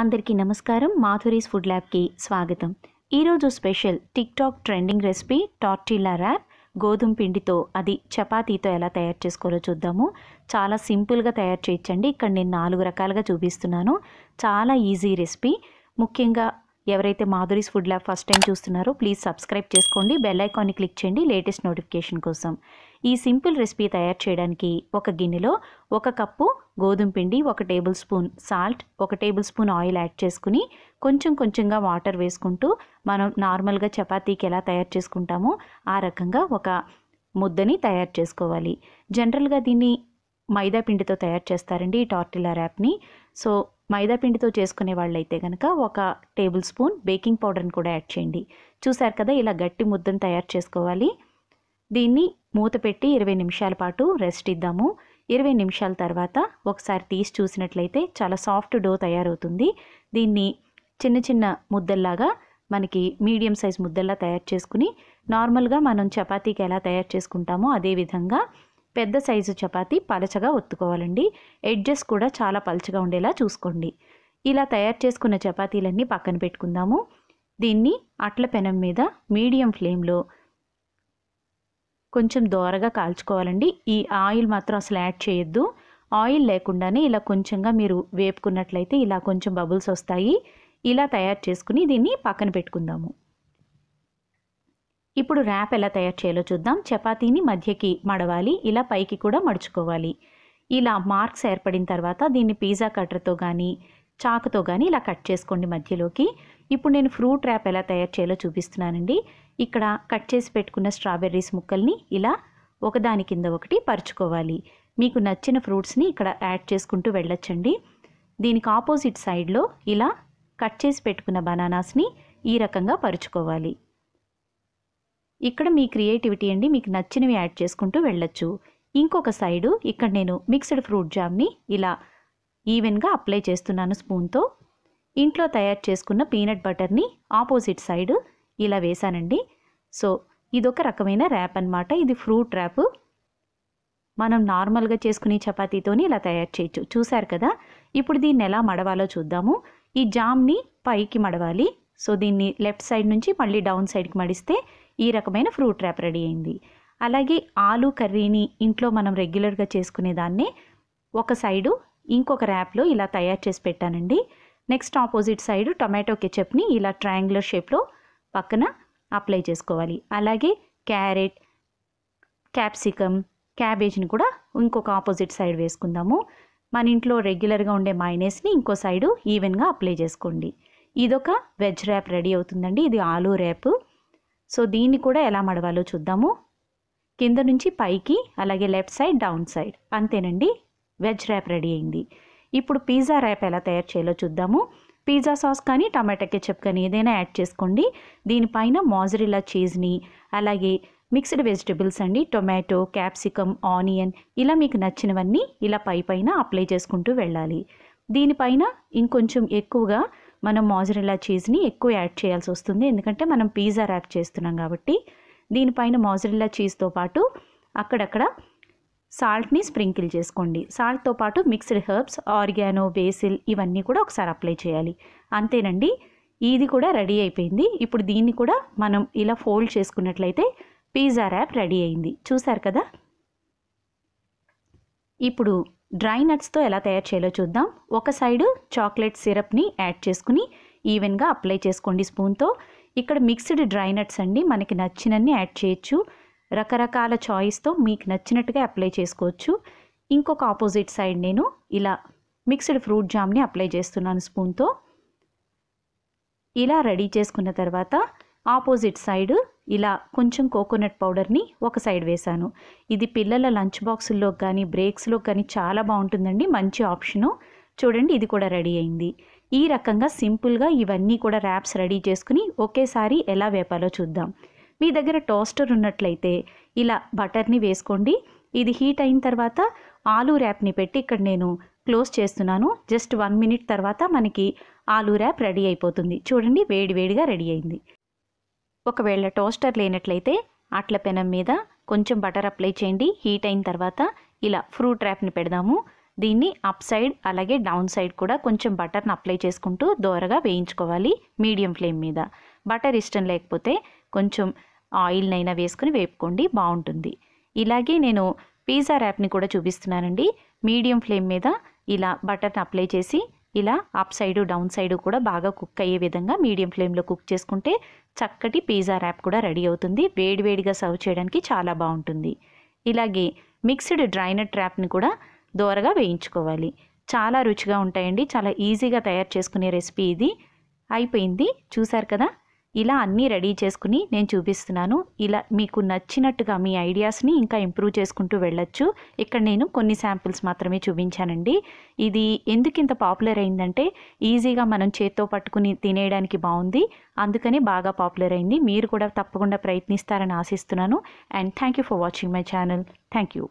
అందరికీ నమస్కారం Madhuri's food lab కి స్వాగతం। ఈ రోజు special TikTok trending recipe tortilla wrap గోధుమ పిండితో అది చపాతీతో ఎలా తయారు చేసుకోవాలో చూద్దాము। చాలా సింపుల్ గా తయారు చేయొచ్చుండి। ఇక్కడ నేను 4 రకాలుగా చూపిస్తున్నాను, చాలా ఈజీ రెసిపీ। ముఖ్యంగా ఎవరైతే Madhuri's food lab first time చూస్తున్నారో ప్లీజ్ సబ్స్క్రైబ్ చేసుకోండి, బెల్ ఐకాన్ ని క్లిక్ చేయండి లేటెస్ట్ నోటిఫికేషన్ కోసం। ఈ సింపుల్ రెసిపీ తయారు చేయడానికి ఒక గిన్నెలో 1 కప్పు గోధుమ పిండి, 1 tablespoon salt, 1 tablespoon oil add చేసుకుని కొంచెం కొంచెంగా వాటర్ వేసుకుంటూ మనం నార్మల్గా చపాతీకి ఎలా తయారు చేసుకుంటామో ఆ రకంగా ఒక ముద్దని తయారు చేసుకోవాలి। జనరల్గా దీన్ని మైదా పిండితో తయారు చేస్తారండి ఈ టార్టిలా ర్యాప్ని। సో మైదా పిండితో చేసుకునే వాళ్ళైతే గనక 1 టేబుల్ స్పూన్ బేకింగ్ పౌడర్ని కూడా యాడ్ చేయండి। చూసారు కదా, ఇలా గట్టి ముద్దని తయారు చేసుకోవాలి। దీన్ని మూత పెట్టి 20 నిమిషాల పాటు రెస్ట్ ఇద్దాము। 20 నిమిషాల తర్వాత ఒకసారి తీసి చూసినట్లయితే చాలా సాఫ్ట్ డో తయారవుతుంది। దీన్ని చిన్న చిన్న ముద్దల్లాగా మనకి మీడియం సైజ్ ముద్దల్లా తయారు చేసుకుని నార్మల్గా మనం చపాతీకి ఎలా తయారు చేసుకుంటామో అదే విధంగా పెద్ద సైజు చపాతీ పలచగా ఒత్తుకోవాలండి। ఎడ్జెస్ కూడా చాలా పలచగా ఉండేలా చూసుకోండి। ఇలా తయారు చేసుకున్న చపాతీలన్నీ పక్కన పెట్టుకుందాము। దీన్ని అట్ల పెనం మీద మీడియం ఫ్లేమ్లో కొంచెం దోరగా కాల్చుకోవాలండి। ఈ ఆయిల్ మాత్రం అసలు యాడ్ చేయొద్దు। ఆయిల్ లేకుండానే ఇలా కొంచెంగా మీరు వేపుకున్నట్లయితే ఇలా కొంచెం బబుల్స్ వస్తాయి। ఇలా తయారు చేసుకుని దీన్ని పక్కన పెట్టుకుందాము। ఇప్పుడు ర్యాప్ ఎలా తయారు చేయాలో చూద్దాం। చపాతీని మధ్యకి మడవాలి, ఇలా పైకి కూడా మడుచుకోవాలి। ఇలా మార్క్స్ ఏర్పడిన తర్వాత దీన్ని పిజ్జా కట్టర్తో కానీ చాకుతో కానీ ఇలా కట్ చేసుకోండి మధ్యలోకి। ఇప్పుడు నేను ఫ్రూట్ ర్యాప్ ఎలా తయారు చేయాలో చూపిస్తున్నానండి। ఇక్కడ కట్ చేసి పెట్టుకున్న స్ట్రాబెర్రీస్ ముక్కల్ని ఇలా ఒకదాని కింద ఒకటి పరుచుకోవాలి। మీకు నచ్చిన ఫ్రూట్స్ని ఇక్కడ యాడ్ చేసుకుంటూ వెళ్ళొచ్చండి। దీనికి ఆపోజిట్ సైడ్లో ఇలా కట్ చేసి పెట్టుకున్న బనానాస్ని ఈ రకంగా పరుచుకోవాలి। ఇక్కడ మీ క్రియేటివిటీ అండి, మీకు నచ్చినవి యాడ్ చేసుకుంటూ వెళ్ళొచ్చు। ఇంకొక సైడు ఇక్కడ నేను మిక్స్డ్ ఫ్రూట్ జామ్ని ఇలా ఈవెన్గా అప్లై చేస్తున్నాను స్పూన్తో। ఇంట్లో తయారు చేసుకున్న పీనట్ బటర్ని ఆపోజిట్ సైడ్ ఇలా వేసానండి। సో ఇదొక రకమైన ర్యాప్ అన్నమాట, ఇది ఫ్రూట్ ర్యాప్। మనం నార్మల్గా చేసుకునే చపాతీతోని ఇలా తయారు చేయొచ్చు। చూసారు కదా, ఇప్పుడు దీన్ని ఎలా మడవాలో చూద్దాము। ఈ జామ్ని పైకి మడవాలి, సో దీన్ని లెఫ్ట్ సైడ్ నుంచి మళ్ళీ డౌన్ సైడ్కి మడిస్తే ఈ రకమైన ఫ్రూట్ ర్యాప్ రెడీ అయింది। అలాగే ఆలూ కర్రీని ఇంట్లో మనం రెగ్యులర్గా చేసుకునే దాన్నే ఒక సైడు ఇంకొక ర్యాప్లో ఇలా తయారు చేసి పెట్టానండి। నెక్స్ట్ ఆపోజిట్ సైడ్ టొమాటో కెచప్ని ఇలా ట్రయాంగులర్ షేప్లో పక్కన అప్లై చేసుకోవాలి। అలాగే క్యారెట్, క్యాప్సికమ్, క్యాబేజ్ని కూడా ఇంకొక ఆపోజిట్ సైడ్ వేసుకుందాము। మన ఇంట్లో రెగ్యులర్గా ఉండే మైనేస్ని ఇంకో సైడు ఈవెన్గా అప్లై చేసుకోండి। ఇదొక వెజ్ ర్యాప్ రెడీ అవుతుందండి, ఇది ఆలూ ర్యాప్। సో దీన్ని కూడా ఎలా మడవాలో చూద్దాము। కింద నుంచి పైకి, అలాగే లెఫ్ట్ సైడ్ డౌన్ సైడ్, అంతేనండి వెజ్ ర్యాప్ రెడీ అయింది। ఇప్పుడు పిజ్జా ర్యాప్ ఎలా తయారు చేయాలో చూద్దాము। పిజ్జా సాస్ కానీ టమాటా కెచప్ కానీ ఏదైనా యాడ్ చేసుకోండి। దీనిపైన మోజరెల్లా చీజ్ని, అలాగే మిక్స్డ్ వెజిటబుల్స్ అండి, టొమాటో, క్యాప్సికమ్, ఆనియన్, ఇలా మీకు నచ్చినవన్నీ ఇలా పైపైన అప్లై చేసుకుంటూ వెళ్ళాలి। దీనిపైన ఇంకొంచెం ఎక్కువగా మనం మోజరెల్లా చీజ్ని ఎక్కువ యాడ్ చేయాల్సి వస్తుంది, ఎందుకంటే మనం పిజ్జా ర్యాప్ చేస్తున్నాం కాబట్టి। దీనిపైన మోజరెల్లా చీజ్తో పాటు అక్కడక్కడ సాల్ట్ని స్ప్రింకిల్ చేసుకోండి। సాల్ట్తో పాటు మిక్స్డ్ హెర్బ్స్, ఆర్గానో, బేసిల్ ఇవన్నీ కూడా ఒకసారి అప్లై చేయాలి, అంతేనండి। ఇది కూడా రెడీ అయిపోయింది। ఇప్పుడు దీన్ని కూడా మనం ఇలా ఫోల్డ్ చేసుకున్నట్లయితే పిజ్జా ర్యాప్ రెడీ అయింది। చూసారు కదా, ఇప్పుడు డ్రై నట్స్తో ఎలా తయారు చేయాలో చూద్దాం। ఒక సైడు చాక్లెట్ సిరప్ని యాడ్ చేసుకుని ఈవెన్గా అప్లై చేసుకోండి స్పూన్తో। ఇక్కడ మిక్స్డ్ డ్రై నట్స్ అండి, మనకి నచ్చినన్ని యాడ్ చేయొచ్చు, రకరకాల చాయిస్తో మీకు నచ్చినట్టుగా అప్లై చేసుకోవచ్చు। ఇంకొక ఆపోజిట్ సైడ్ నేను ఇలా మిక్స్డ్ ఫ్రూట్ జామ్ని అప్లై చేస్తున్నాను స్పూన్తో। ఇలా రెడీ చేసుకున్న తర్వాత ఆపోజిట్ సైడ్ ఇలా కొంచెం కోకోనట్ పౌడర్ని ఒక సైడ్ వేశాను। ఇది పిల్లల లంచ్ బాక్సుల్లో కానీ బ్రేక్స్లో కానీ చాలా బాగుంటుందండి, మంచి ఆప్షను। చూడండి ఇది కూడా రెడీ అయింది। ఈ రకంగా సింపుల్గా ఇవన్నీ కూడా ర్యాప్స్ రెడీ చేసుకుని ఒకేసారి ఎలా వేపాలో చూద్దాం। మీ దగ్గర టోస్టర్ ఉన్నట్లయితే ఇలా బటర్ని వేసుకోండి। ఇది హీట్ అయిన తర్వాత ఆలూ ర్యాప్ని పెట్టి ఇక్కడ నేను క్లోజ్ చేస్తున్నాను। జస్ట్ 1 నిమిషం తర్వాత మనకి ఆలూ ర్యాప్ రెడీ అయిపోతుంది। చూడండి వేడివేడిగా రెడీ అయింది। ఒకవేళ టోస్టర్ లేనట్లయితే అట్ల పెనం మీద కొంచెం బటర్ అప్లై చేయండి। హీట్ అయిన తర్వాత ఇలా ఫ్రూట్ ర్యాప్ని పెడదాము। దీన్ని అప్ సైడ్ అలాగే డౌన్ సైడ్ కూడా కొంచెం బటర్ని అప్లై చేసుకుంటూ దోరగా వేయించుకోవాలి మీడియం ఫ్లేమ్ మీద. బటర్ ఇష్టం లేకపోతే కొంచెం ఆయిల్ అయినా వేసుకొని వేపుకోండి, బాగుంటుంది. ఇలాగే నేను పిజ్జా ర్యాప్ని కూడా చూపిస్తున్నానండి. మీడియం ఫ్లేమ్ మీద ఇలా బటర్ని అప్లై చేసి ఇలా అప్ సైడ్ డౌన్ సైడ్ కూడా బాగా కుక్ అయ్యే విధంగా మీడియం ఫ్లేమ్లో కుక్ చేసుకుంటే చక్కటి పిజ్జా ర్యాప్ కూడా రెడీ అవుతుంది. వేడివేడిగా సర్వ్ చేయడానికి చాలా బాగుంటుంది. ఇలాగే మిక్స్డ్ డ్రై నట్ ర్యాప్ని కూడా దోరగా వేయించుకోవాలి. చాలా రుచిగా ఉంటాయండి, చాలా ఈజీగా తయారు చేసుకునే రెసిపీ ఇది. అయిపోయింది చూసారు కదా. ఇలా అన్నీ రెడీ చేసుకుని నేను చూపిస్తున్నాను. ఇలా మీకు నచ్చినట్టుగా మీ ఐడియాస్ని ఇంకా ఇంప్రూవ్ చేసుకుంటూ వెళ్ళొచ్చు. ఇక్కడ నేను కొన్ని శాంపిల్స్ మాత్రమే చూపించానండి. ఇది ఎందుకు ఇంత పాపులర్ అయిందంటే ఈజీగా మనం చేత్తో పట్టుకుని తినేయడానికి బాగుంది, అందుకనే బాగా పాపులర్ అయింది. మీరు కూడా తప్పకుండా ప్రయత్నిస్తారని ఆశిస్తున్నాను. And thank you for watching my channel. Thank you.